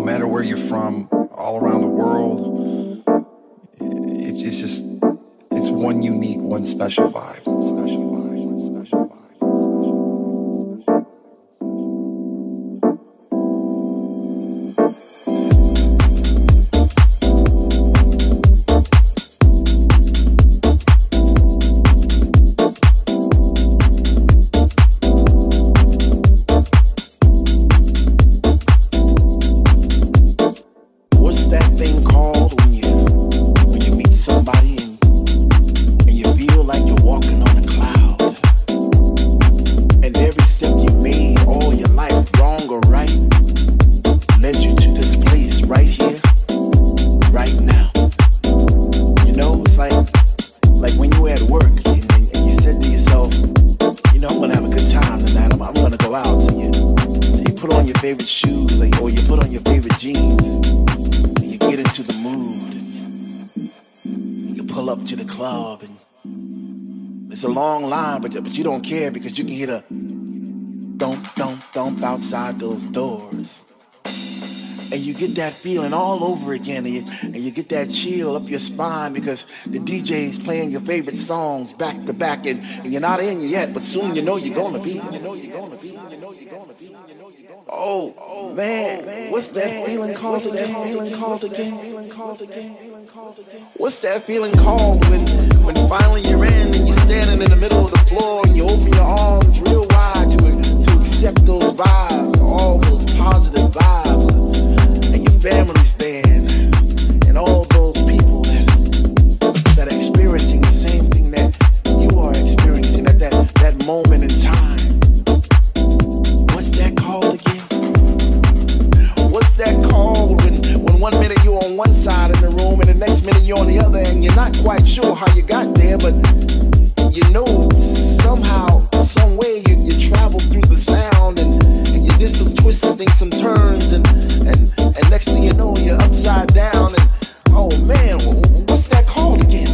no matter where you're from, all around the world. It's just, it's one unique, one special vibe. Special vibe. But you don't care because you can hear the thump, thump outside those doors. And you get that feeling all over again. And you get that chill up your spine because the DJ's playing your favorite songs back to back. And you're not in yet, but soon you know you're going to be. Oh, man, what's that feeling called again? What's that feeling called when finally you're in and you're standing in the middle of the floor and you open your arms real wide to accept those vibes, all those positive vibs, and your family's there and all those people that are experiencing the same thing that you are experiencing at that moment in time. What's that called again? What's that called when 1 minute you're on one side of the room and the next minute you're on the other and you're not quite sure how you got there, but you know somehow, some way you travel through the sound and you did some twists and some turns and next thing you know you're upside down and oh man, what's that called again?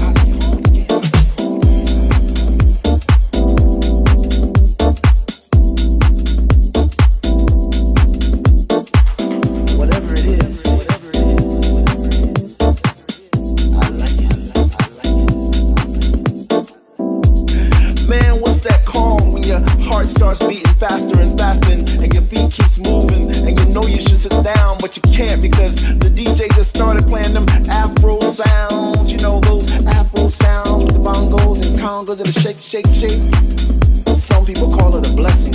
Starts beating faster and faster and your feet keeps moving and you know you should sit down but you can't because the DJ just started playing them Afro sounds, you know, those Afro sounds with the bongos and congos and the shake, shake, shake. Some people call it a blessing,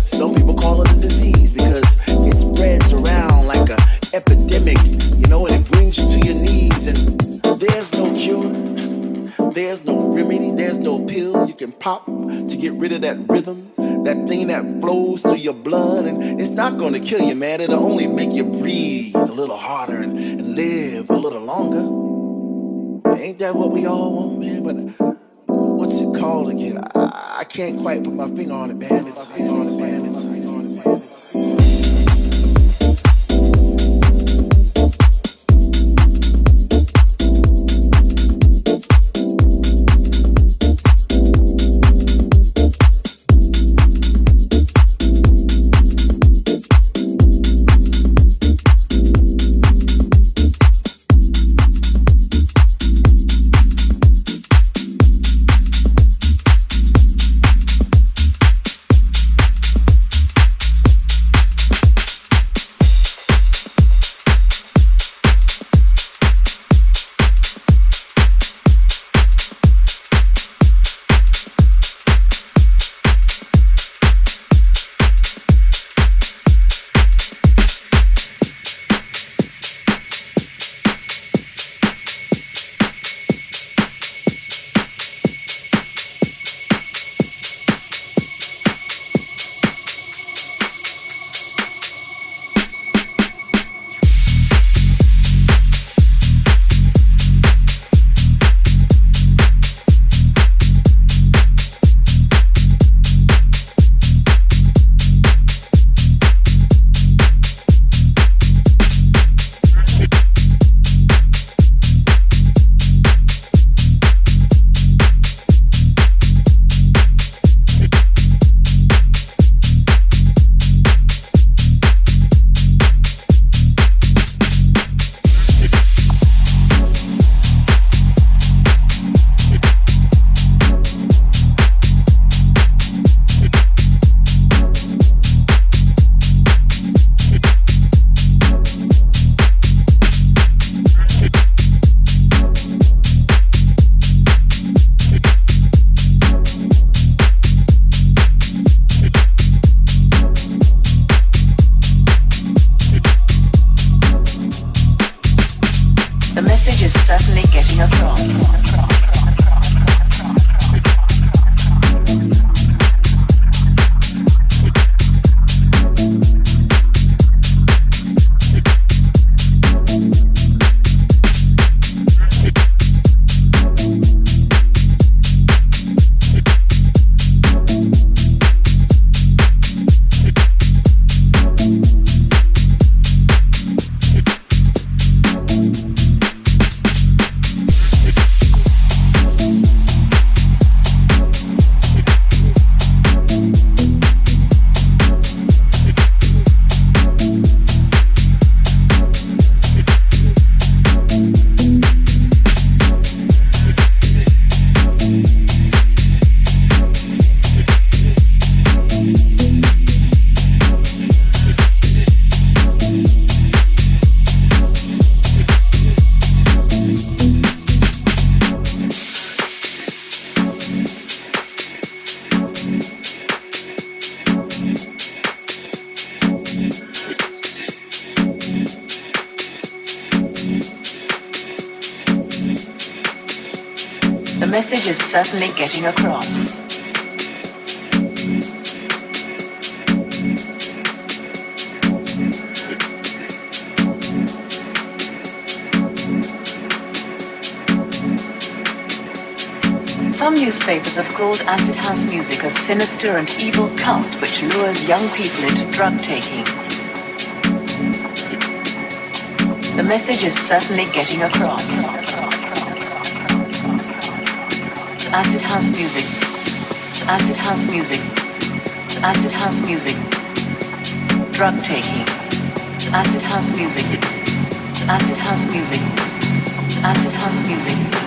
some people call it a disease because it spreads around like an epidemic, you know, and it brings you to your knees and there's no cure. There's no remedy, there's no pill you can pop to get rid of that rhythm, that thing that flows through your blood. And it's not going to kill you, man. It'll only make you breathe a little harder and live a little longer. Ain't that what we all want, man? But what's it called again? I can't quite put my finger on it, man. It's on it, man. It's on it, man. message is certainly getting across. Some newspapers have called acid house music a sinister and evil cult which lures young people into drug taking. The message is certainly getting across. Acid house music. Acid house music. Acid house music. Drug taking. Acid house music. Acid house music. Acid house music.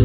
Oh,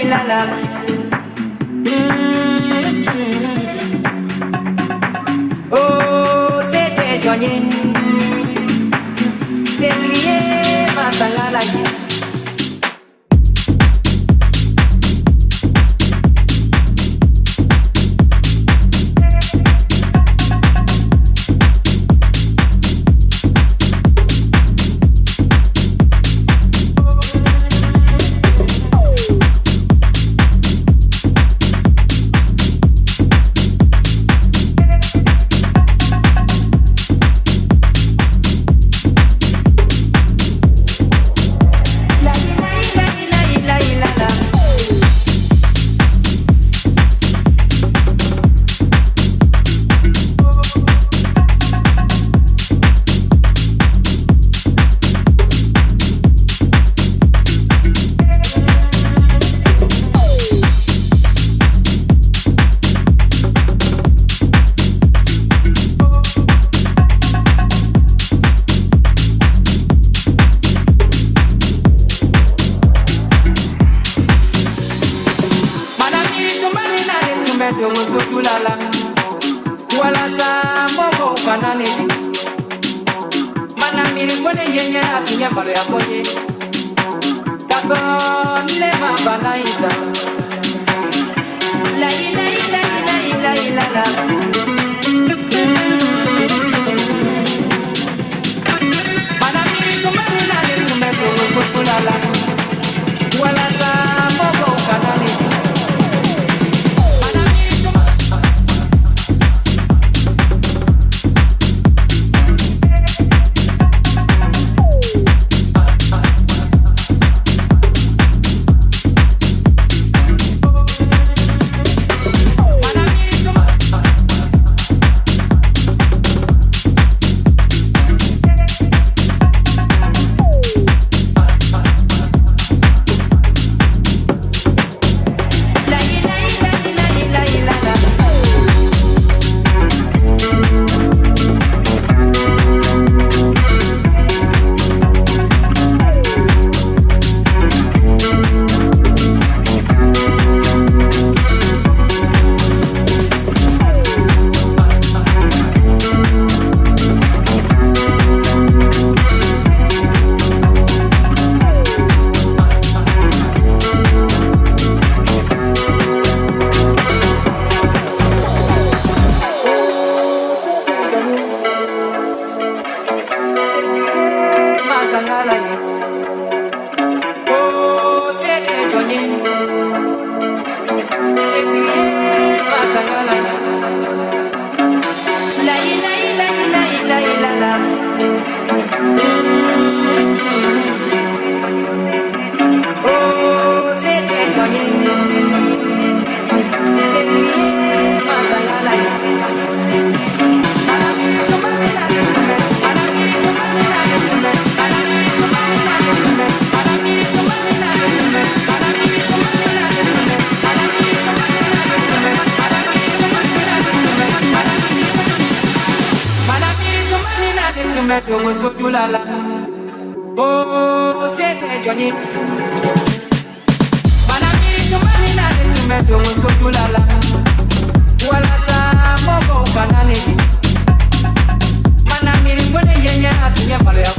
c'est très joyeux. Manamiri kwenye yenya atumia pale ya